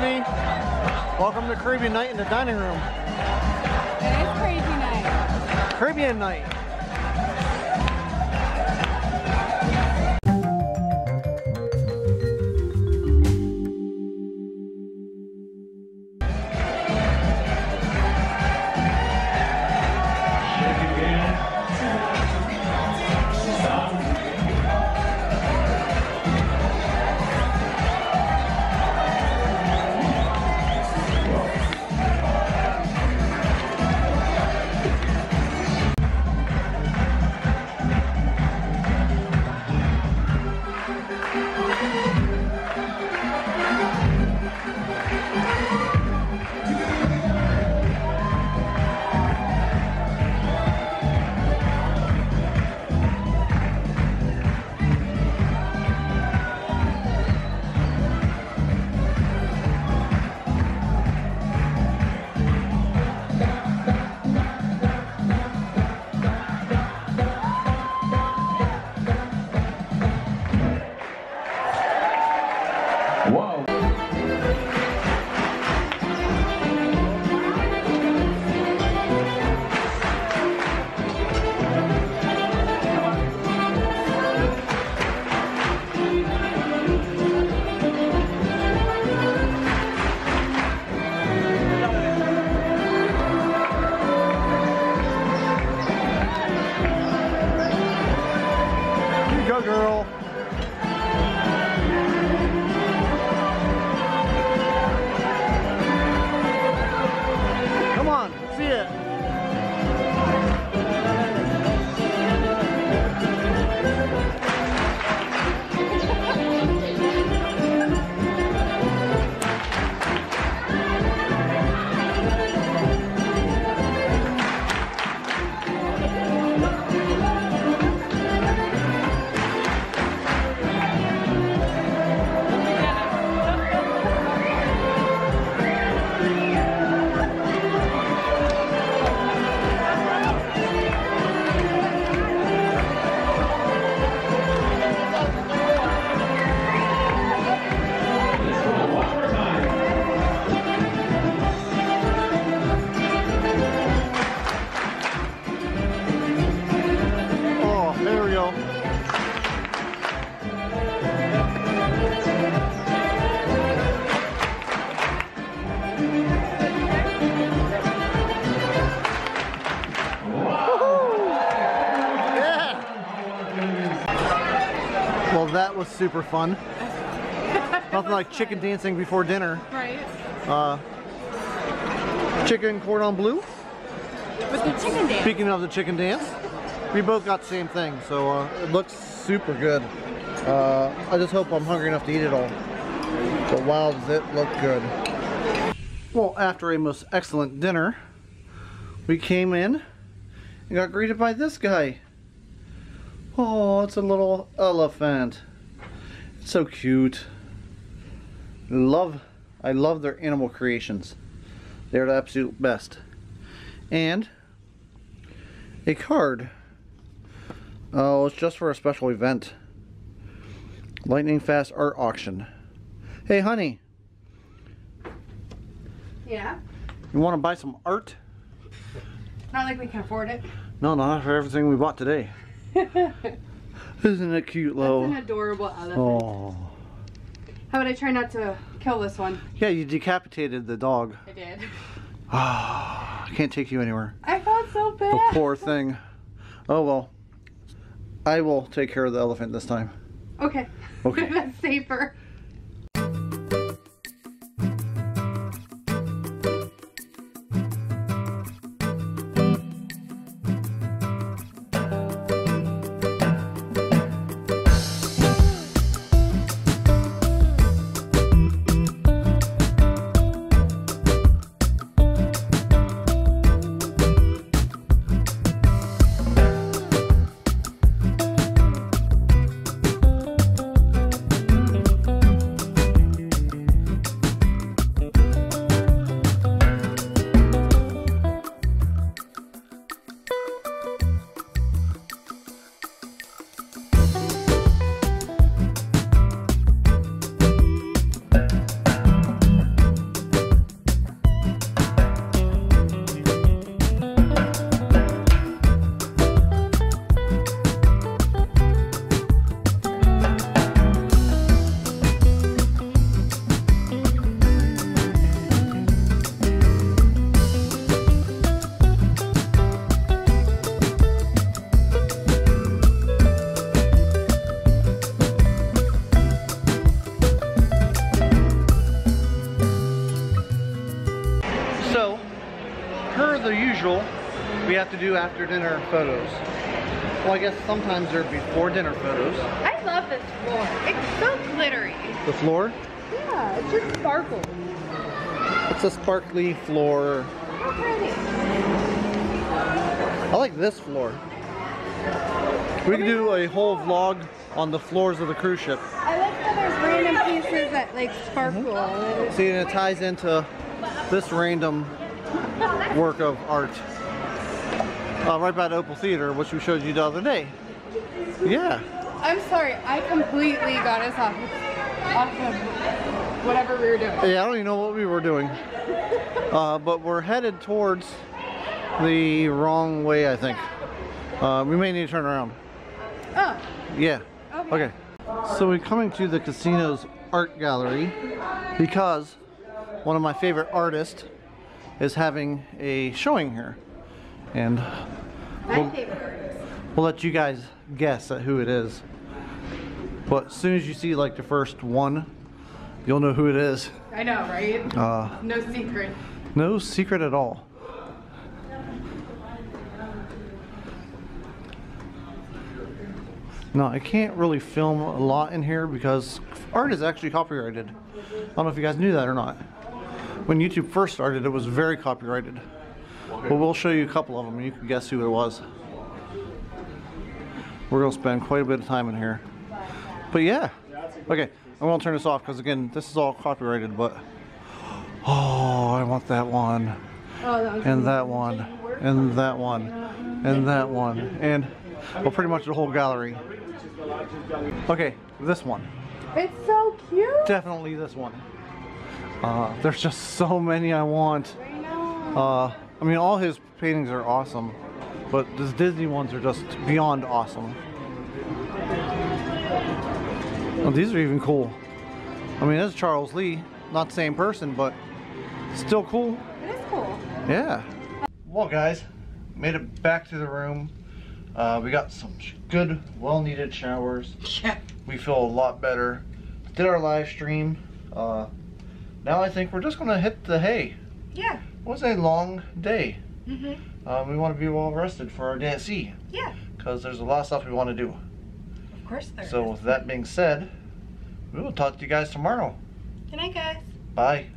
honey. Welcome to Caribbean night in the dining room. It is Caribbean night. Caribbean night. That was super fun. Nothing like chicken dancing before dinner. Right. Chicken cordon bleu. With the chicken dance. Speaking of the chicken dance, we both got the same thing, so it looks super good. I just hope I'm hungry enough to eat it all. But wow, does it look good. Well, after a most excellent dinner, we came in and got greeted by this guy. Oh, it's a little elephant. It's so cute. I love their animal creations. They're the absolute best. And a card. Oh, it's just for a special event. Lightning Fast Art Auction. Hey, honey. Yeah? You want to buy some art? Not like we can afford it. No, not for everything we bought today. Isn't it cute, Lo? That's an adorable elephant. Aww. How about I try not to kill this one? Yeah, you decapitated the dog. I did. Ah, I can't take you anywhere. I felt so bad. The poor thing. Oh well. I will take care of the elephant this time. Okay. Okay. That's safer. the usual, we have to do after dinner photos. Well, I guess sometimes they're before dinner photos. I love this floor. It's so glittery. The floor? Yeah, it just sparkles. It's a sparkly floor. How pretty. I like this floor. We could do a whole vlog on the floors of the cruise ship. I like how there's random pieces that like sparkle. Mm-hmm. See, and it ties into this random work of art. Right by the Opal Theater, which we showed you the other day. Yeah. I'm sorry, I completely got us off of whatever we were doing. Yeah, I don't even know what we were doing. But we're headed towards the wrong way, I think. We may need to turn around. Oh. Yeah. Okay. So we're coming to the casino's art gallery because one of my favorite artists is having a showing here. And we'll let you guys guess at who it is. But as soon as you see like the first one, you'll know who it is. I know, right? No secret. No secret at all. No, I can't really film a lot in here because art is actually copyrighted. I don't know if you guys knew that or not. When YouTube first started, it was very copyrighted. But we'll show you a couple of them and you can guess who it was. We're going to spend quite a bit of time in here. But yeah. Okay, I'm going to turn this off because again, this is all copyrighted, but... Oh, I want that one. And that one. And that one. And that one. And, well, pretty much the whole gallery. Okay, this one. It's so cute. Definitely this one. There's just so many I want. I mean, all his paintings are awesome, but these Disney ones are just beyond awesome. Oh, these are even cool. I mean, that's Charles Lee, not the same person, but still cool. It is cool. Yeah. Well, guys, made it back to the room. We got some good, well-needed showers. Yeah. We feel a lot better. Did our live stream. Now I think we're just gonna hit the hay. Yeah. It was a long day. Mm-hmm. We want to be well rested for our day at sea. Yeah. Because there's a lot of stuff we want to do. Of course there is. So with that being said, we will talk to you guys tomorrow. Good night, guys. Bye.